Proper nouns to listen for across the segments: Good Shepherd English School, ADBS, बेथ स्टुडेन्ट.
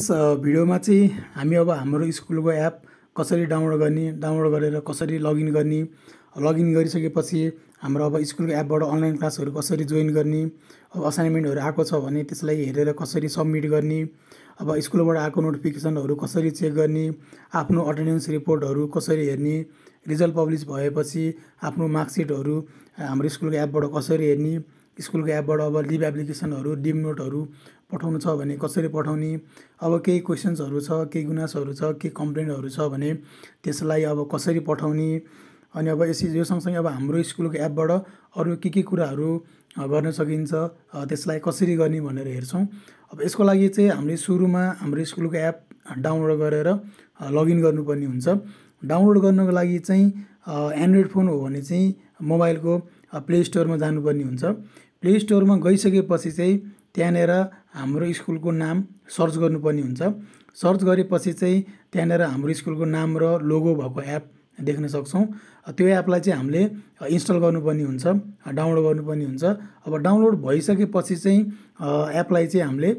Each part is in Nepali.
यस भिडियो में हमी अब हाम्रो स्कूल को एप कसरी डाउनलोड करने डाउनलोड गरेर कसरी लगइन करने लगइन गरिसकेपछि हाम्रो अब स्कूल को एपबाट अनलाइन क्लासहरु कसरी जोइन गर्ने अब असाइनमेन्टहरु आएको छ भने त्यसलाई हेरेर कसरी सबमिट गर्ने अब स्कूलबाट आएको नोटिफिकेसनहरु कसरी चेक गर्ने आफ्नो अटेन्डेन्स रिपोर्टहरु कसरी हेर्ने रिजल्ट पब्लिश भएपछि आफ्नो मार्कशीटहरु हाम्रो स्कूल को एपबाट कसरी हेर्ने स्कूल को एपबाट अब लिभ एप्लिकेसनहरु डिम नोटहरु पठाउनु छ भने कसरी पठाउने अब केही क्वेशन्सहरु छ केही गुनासहरु छ केही कम्प्लेन्टहरु छ भने त्यसलाई अब कसरी पठाउने अनि अब यो सँगसँगै अब हाम्रो स्कूलको एपबाट अरु के कुराहरु गर्न सकिन्छ त्यसलाई कसरी गर्ने भनेर हेर्छौं। अब यसको लागि चाहिँ हामीले सुरुमा हाम्रो स्कूलको एप डाउनलोड गरेर लगइन गर्नुपर्ने हुन्छ। डाउनलोड गर्नको लागि चाहिँ एन्ड्रोइड फोन हो भने चाहिँ मोबाइलको प्ले स्टोरमा जानुपर्ने हुन्छ। प्ले स्टोरमा गइसकेपछि चाहिँ त्यहाँनेर हाम्रो स्कूलको नाम सर्च गर्नुपर्ने हुन्छ। सर्च गरेपछि चाहिँ त्यहाँनेर हाम्रो स्कूलको नाम र लोगो भएको एप देख्न सक्छौं। त्यो एपलाई चाहिँ हामीले इन्स्टल गर्नुपर्ने हुन्छ, डाउनलोड गर्नुपर्ने हुन्छ। अब डाउनलोड भइसकेपछि चाहिँ एपलाई चाहिँ हामीले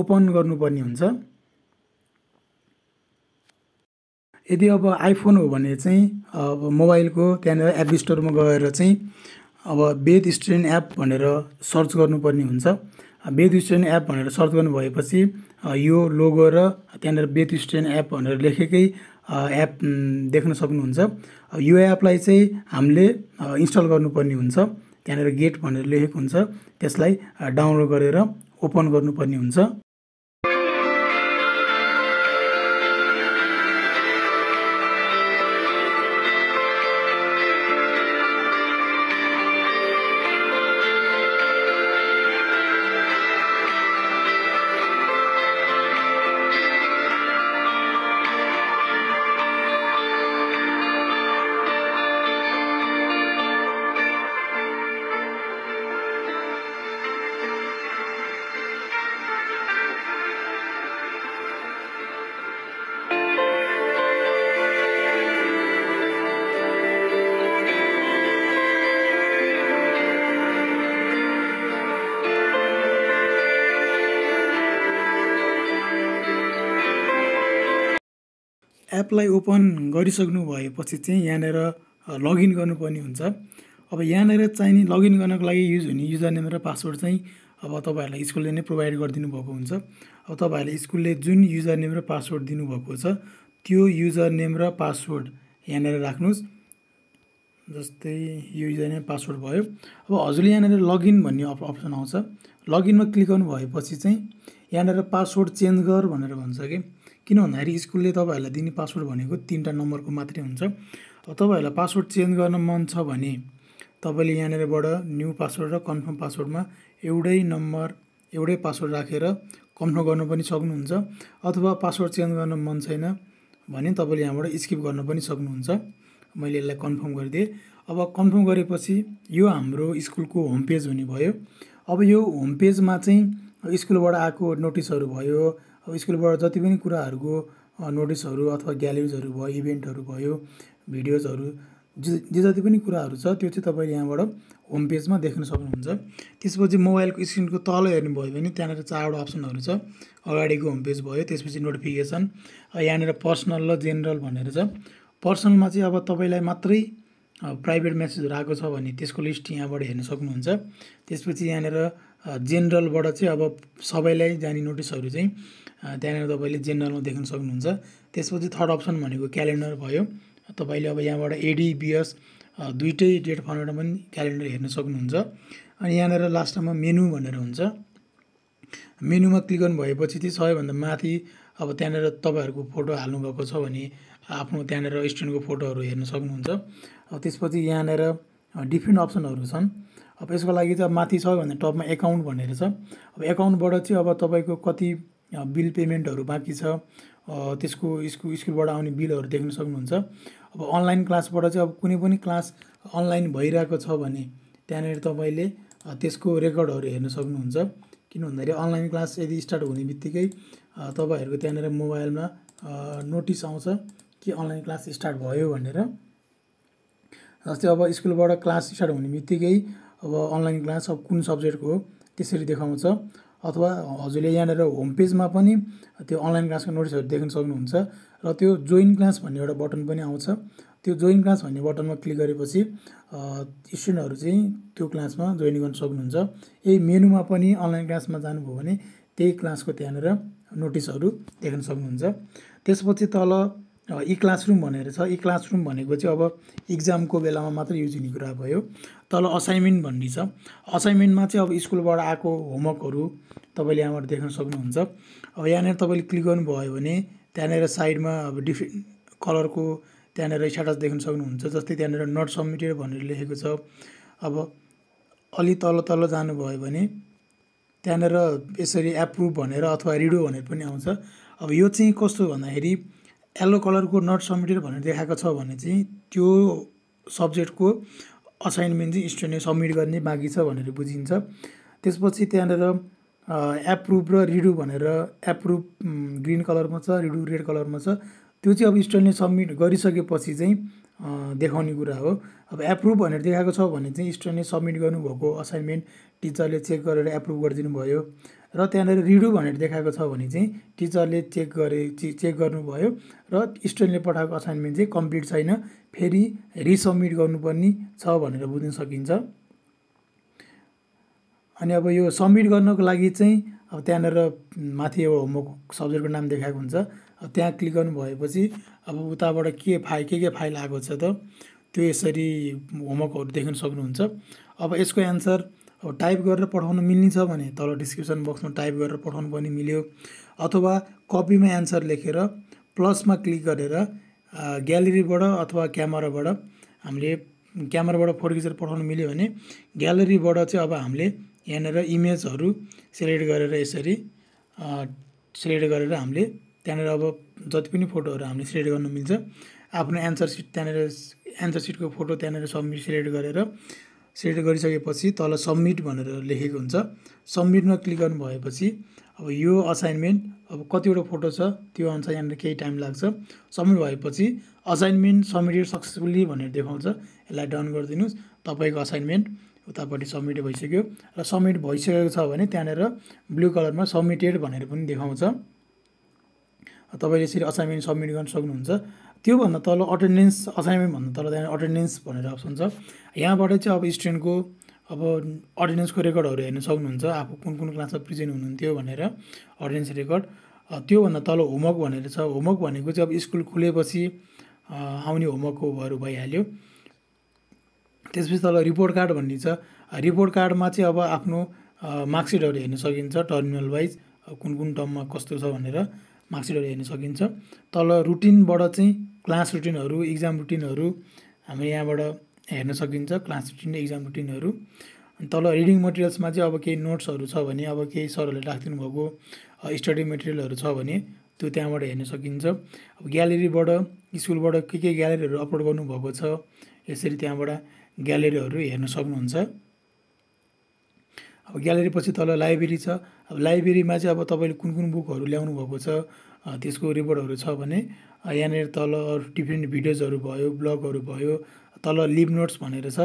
ओपन गर्नुपर्ने हुन्छ। यदि अब आइफोन हो भने चाहिँ अब मोबाइलको त्यहाँनेर एप स्टोरमा गएर चाहिँ अब बेथ स्टुडेन्ट एप भनेर सर्च गर्नुपर्ने हुन्छ। बेथ स्टुडेन्ट एप भनेर सर्च गर्नु भएपछि यो लोगो र त्यहाँनेर बेथ स्टुडेन्ट एप भनेर लेखेकै एप देख्न सक्नुहुन्छ। यो एपलाई चाहिँ हामीले इन्स्टल गर्नुपर्ने हुन्छ। त्यहाँनेर गेट भनेर लेखेको हुन्छ, त्यसलाई डाउनलोड गरेर ओपन गर्नुपर्ने हुन्छ। एपलाई ओपन गरिसक्नु भएपछि चाहिँ यहाँनेर लगइन गर्नुपर्ने हुन्छ। अब यहाँनेर चाहिने लगइन गर्नको लागि युज हुने युजर नेम र पासवर्ड चाहिँ अब तपाईहरुलाई स्कूलले नै प्रोवाइड गरिदिनु भएको हुन्छ। अब तपाईहरुले स्कूलले जुन युजर नेम र पासवर्ड दिनुभएको छ त्यो युजर नेम र पासवर्ड यहाँनेर राख्नुस्। जस्तै यो युजर नेम पासवर्ड भयो। अब हजुरले यहाँनेर लगइन भन्ने अप्सन आउँछ। लगइनमा क्लिक गर्नु भएपछि चाहिँ यहाँनेर पासवर्ड चेन्ज गर भनेर भन्छ के किन भन्दाखेरि स्कूलले तपाईहरुलाई दिने पासवर्ड भनेको 3 नम्बरको मात्रै हुन्छ। अब तपाईहरुलाई पासवर्ड चेन्ज गर्न मन छ भने तपाईले यहाँनेरबाट न्यू पासवर्ड र कन्फर्म पासवर्डमा एउटै नम्बर एउटै पासवर्ड राखेर कन्फर्म गर्न पनि सक्नुहुन्छ। अथवा पासवर्ड चेन्ज गर्न मन छैन भने तपाईले यहाँबाट स्किप गर्न पनि सक्नुहुन्छ। मैले यसलाई कन्फर्म गरिदिए। अब कन्फर्म गरेपछि यो हाम्रो स्कूलको होम पेज हुने भयो। अब यो होम पेजमा चाहिँ स्कूलबाट आएको नोटिसहरु भयो। अब स्कूलबाट जति पनि कुराहरुको नोटिसहरु अथवा ग्यालेरीजहरु भयो, इभेन्टहरु भयो, भिडियोजहरु जे जति पनि कुराहरु छ त्यो चाहिँ तपाईले यहाँबाट होम पेजमा देख्न सक्नुहुन्छ। त्यसपछि मोबाइलको स्क्रिनको तल हेर्नुभयो भने त्यहाँनेर चारवटा अप्सनहरु छ। अगाडिको होम पेज भयो, त्यसपछि नोटिफिकेसन, यहाँनेर पर्सनल र जेनरल भनेर छ। पर्सनलमा चाहिँ अब तपाईलाई मात्रै प्राइभेट मेसेजहरु आएको छ भने त्यसको लिस्ट यहाँबाट हेर्न सक्नुहुन्छ। त्यसपछि यहाँनेर जेनरलबाट चाहिँ अब सबैलाई जाने नोटिसहरु चाहिँ त्यहाँनेर तपाईले जेनरलमा देख्न सक्नुहुन्छ। त्यसपछि थर्ड अप्सन भनेको क्यालेन्डर भयो। तपाईले अब यहाँबाट ADBS दुईटै डेट फर्मेटमा पनि क्यालेन्डर हेर्न सक्नुहुन्छ। अनि यहाँनेर लास्टमा मेनु भनेर हुन्छ। मेनुमा क्लिक गर्नु भएपछि चाहिँ सबैभन्दा माथि अब त्यहाँनेर तपाईहरुको फोटो हाल्नु भएको छ भने आफ्नो त्यहाँनेर स्टुडेन्टको फोटोहरु हेर्न सक्नुहुन्छ। त्यसपछि यहाँनेर डिफ्रेन्ट अप्सनहरु छन्। अब यसको लागि चाहिँ माथि सबैभन्दा टपमा एकाउन्ट भनेर छ। अब एकाउन्टबाट चाहिँ अब तपाईको कति बिल पेमेन्टहरु बाँकी छ त्यसको स्कूलबाट आउने बिलहरु देख्न सक्नुहुन्छ। अब अनलाइन क्लासबाट चाहिँ अब कुनै पनि क्लास अनलाइन भइरहेको छ भने त्यहाँनेर तपाईले त्यसको रेकर्डहरु हेर्न सक्नुहुन्छ। किन भन्दाखेरि अनलाइन क्लास यदि स्टार्ट हुनेबित्तिकै तपाईहरुको त्यहाँनेर मोबाइलमा नोटिस आउँछ कि अनलाइन क्लास स्टार्ट भयो भनेर। जस्तै अब स्कूलबाट क्लास स्टार्ट हुनेबित्तिकै अब अनलाइन क्लास अब कुन सब्जेक्टको हो त्यसरी देखाउँछ। अथवा हजुरले यहाँ होम पेजमा पनि त्यो अनलाइन क्लासको नोटिसहरु देख्न सक्नुहुन्छ र त्यो जोइन क्लास भन्ने एउटा बटन पनि आउँछ। त्यो जोइन क्लास भन्ने बटनमा क्लिक गरेपछि स्टुडेन्टहरु चाहिँ त्यो क्लासमा जोइन गर्न सक्नुहुन्छ। यही मेनुमा पनि अनलाइन क्लासमा जानुभयो भने त्यही क्लासको त्यहाँनेर नोटिसहरु देख्न सक्नुहुन्छ। त्यसपछि तल ई क्लासरुम भनेर छ। ई क्लासरुम भनेको चाहिँ अब एक्जामको बेलामा मात्र युज हुने कुरा भयो। तल असाइनमेन्ट भन्ने छ। असाइनमेन्टमा चाहिँ अब स्कुलबाट आएको होमवर्कहरु तपाईले यहाँबाट देख्न सक्नुहुन्छ। अब यहाँनेर तपाईले क्लिक गर्नुभयो भने त्यहाँनेर साइडमा अब डिफ्रेन्ट कलरको त्यहाँनेर स्ट्याटस देख्न सक्नुहुन्छ। जस्तै त्यहाँनेर नट सबमिटेड भनेर लेखेको छ। अब अलि तल जानुभयो भने त्यहाँनेर यसरी एप्रुभ भनेर अथवा रिडो भनेर पनि आउँछ। अब यो चाहिँ कस्तो भन्दाखेरि येलो कलरको नट सबमिटेड भनेर देखाएको छ भने चाहिँ त्यो सब्जेक्टको असाइनमेन्ट चाहिँ स्टुडेन्टले सबमिट गर्ने बाँकी छ भनेर बुझिन्छ। त्यसपछि त्यहाँनेर एप्रुभ र रिडु भनेर एप्रुभ ग्रीन कलरमा छ, रिडु रेड कलरमा छ। त्यो चाहिँ अब स्टुडेन्टले सबमिट गरिसकेपछि चाहिँ देखाउने कुरा हो। अब एप्रुभ भनेर देखाएको छ भने चाहिँ स्टुडेन्टले सबमिट गर्नुभएको असाइनमेन्ट टिचरले चेक गरेर एप्रुभ गरिदिनु भयो। र त्यहाँनेर रिडु भनेर देखाएको छ भने चाहिँ टिचरले चेक गर्नुभयो र स्टुडेन्टले पठाएको असाइनमेन्ट चाहिँ कम्प्लिट छैन, फेरि रिसबमिट गर्नुपर्ने छ भनेर बुझ्न सकिन्छ। अनि अब यो सबमिट गर्नको लागि चाहिँ अब त्यहाँनेर माथि एउटा होमवर्क सब्जेक्टको नाम देखाएको हुन्छ। अब त्यहाँ क्लिक गर्नुभएपछि अब उताबाट के फाइल आएको छ त त्यो यसरी होमवर्कहरु देख्न सक्नुहुन्छ। अब यसको एन्सर अब टाइप गरेर पठाउन मिल्ने छ भने तल डिस्क्रिप्सन बक्समा टाइप गरेर पठाउनु पनि मिल्यो, अथवा कपीमा एन्सर लेखेर प्लसमा क्लिक गरेर ग्यालेरीबाट अथवा क्यामेराबाट हामीले क्यामेराबाट फोटो खिचेर पठाउनु मिल्यो भने ग्यालेरीबाट चाहिँ अब हामीले यहाँनेर इमेजहरु सिलेक्ट गरेर यसरी सिलेक्ट गरेर हामीले त्यहाँनेर अब जति पनि फोटोहरु हामीले सिलेक्ट गर्न मिल्छ। आफ्नो एन्सर सिट त्यहाँनेर एन्सर सिटको फोटो त्यहाँनेर सबमिट सिलेक्ट गरेर सेट गरिसकेपछि तल सबमिट भनेर लेखेको हुन्छ। सबमिटमा क्लिक गर्नु भएपछि अब यो असाइनमेन्ट अब कतिवटा फोटो छ त्यो अनुसार यहाँनिर केही टाइम लाग्छ। सबमिट भएपछि असाइनमेन्ट सबमिटेड सक्सेसफुली भनेर देखाउँछ। यसलाई डन गरिदिनुस्। तपाईको असाइनमेन्ट उतापट्टि सबमिट भइसक्यो र सबमिट भइसकेको छ भने त्यहाँनेर ब्लू कलरमा सबमिटेड भनेर पनि देखाउँछ। तपाईले यसरी असाइनमेन्ट सबमिट गर्न सक्नुहुन्छ। त्यो भन्दा तल अटेन्डेन्स असाइनमेन्ट भन्दा तल त्यहाँ अटेन्डेन्स भनेर अप्सन छ। यहाँबाट चाहिँ अब स्टुडेन्टको अब अटेन्डेन्सको रेकर्डहरु हेर्न सक्नुहुन्छ, आफू कुन क्लासमा प्रेजेन्ट हुनुहुन्थ्यो भनेर अटेन्डेन्स रेकर्ड। त्यो भन्दा तल होमवर्क भनेर छ। होमवर्क भनेको चाहिँ अब स्कुल खुलेपछि आउने होमवर्कहरु भइहाल्यो। त्यसपछि तल रिपोर्ट कार्ड भन्ने छ। रिपोर्ट कार्डमा चाहिँ अब आफ्नो मार्कसिटहरु हेर्न सकिन्छ, टर्मिनल वाइज कुन टर्ममा कस्तो छ भनेर मार्कसिटहरु हेर्न सकिन्छ। तल रुटिनबाट चाहिँ क्लास रुटिनहरु, एक्जाम रुटिनहरु हामी यहाँबाट हेर्न सकिन्छ, क्लास रुटिन र एक्जाम रुटिनहरु। तल रिडिङ मटेरियल्समा चाहिँ अब केही नोट्सहरु छ भने, अब केही सरहरुले राखिदिनु भएको स्टडी मटेरियलहरु छ भने त्यो त्यहाँबाट हेर्न सकिन्छ। अब ग्यालेरीबाट स्कुलबाट के ग्यालेरीहरु अपलोड गर्नुभएको छ यसरी त्यहाँबाट ग्यालेरीहरु हेर्न सक्नुहुन्छ। अब ग्यालेरी पछि तल लाइब्रेरी छ। अब लाइब्रेरीमा चाहिँ अब तपाईले कुन बुकहरु ल्याउनु भएको छ त्यसको रिपोर्टहरु छ भने यहाँनेर तल डिफ्रेन्ट भिडियोजहरु भयो, ब्लगहरु भयो। तल लिभ नोट्स भनेर छ।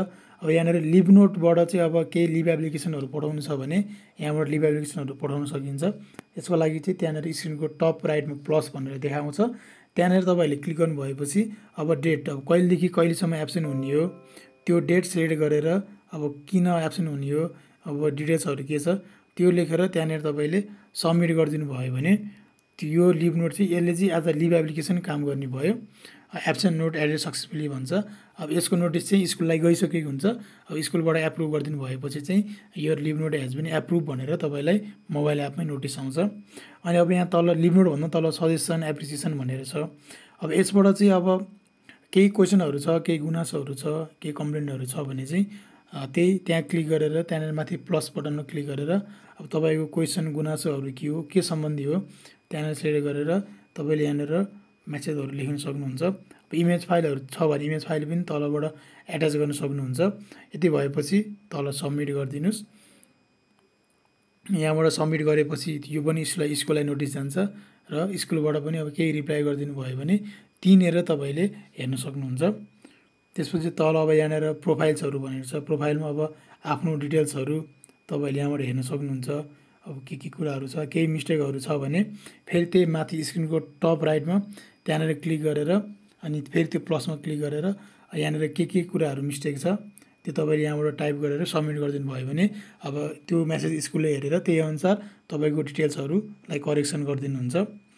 अब यहाँनेर लिभ नोटबाट चाहिँ अब केही लिभ एप्लिकेसनहरु पठाउनु छ भने यहाँबाट लिभ एप्लिकेसनहरु पठाउन सकिन्छ। यसको लागि चाहिँ त्यहाँनेर स्क्रिनको टप राइटमा प्लस भनेर देखाउँछ। त्यहाँनेर तपाईले क्लिक गर्नु भएपछि अब डेट अब कहिलेदेखि कहिलेसम्म एब्सेन्ट हुने हो त्यो डेट सिलेक्ट गरेर अब किन एब्सेन्ट हुने हो अब डिटेल्सहरु के छ त्यो लेखेर त्यहाँनेर तपाईले सबमिट गरिदिनु भयो भने त्यो लिभ नोट चाहिँ यसले चाहिँ एज अ लिभ एप्लिकेसन काम गर्ने भयो। एब्सेन्ट नोट एडेड सक्सेसफुली भन्छ। अब यसको नोटिस चाहिँ स्कुललाई गइसकेको हुन्छ। अब स्कुलबाट एप्रुभ गरिदिनु भएपछि चाहिँ यो लिभ नोट हेज पनि एप्रुभ भनेर तपाईलाई मोबाइल एपमै नोटिस आउँछ। अनि अब यहाँ तल लिभ नोट भन्दा तल सजेसन एप्रिसिएसन भनेर छ। अब यसबाट चाहिँ अब केही क्वेशनहरु छ, केही गुनासोहरु छ, केही कम्प्लेन्टहरु छ भने चाहिँ त्यहाँ क्लिक गरेर त्यहाँनेर माथि प्लस बटनमा क्लिक गरेर अब तपाईको क्वेशन गुनासोहरु के हो, के सम्बन्धी हो त्यहाँनेर सिलेक्ट गरेर तपाईले यहाँनेर मेसेजहरु लेख्न सक्नुहुन्छ। अब इमेज फाइलहरु छ भने इमेज फाइल पनि तलबाट एट्याच गर्न सक्नुहुन्छ। यति भएपछि तल सबमिट गरिदिनुस्। यहाँबाट सबमिट गरेपछि यो पनि स्कुललाई नोटिस जान्छ र स्कुलबाट पनि अब केही रिप्लाई गरिदिनु भयो भने तिनीहरु तपाईले हेर्न सक्नुहुन्छ। त्यसपछि तल अब यहाँनेर प्रोफाइल्सहरु भनेर छ। प्रोफाइलमा अब आफ्नो डिटेल्सहरु तपाईले यहाँबाट हेर्न सक्नुहुन्छ। अब के कुराहरू छ केही मिस्टेकहरू छ भने फेरि त्यही माथि स्क्रिनको टप राइटमा त्यहाँनेर क्लिक गरेर अनि फेरि त्यो प्लसमा क्लिक गरेर यहाँनेर के कुराहरू मिस्टेक छ त्यो तपाईले यहाँबाट टाइप गरेर सबमिट गर्दिनु भयो भने अब त्यो मेसेज स्कुलले हेरेर त्यही अनुसार तपाईको डिटेल्सहरूलाई करेक्सन गर्दिनुहुन्छ।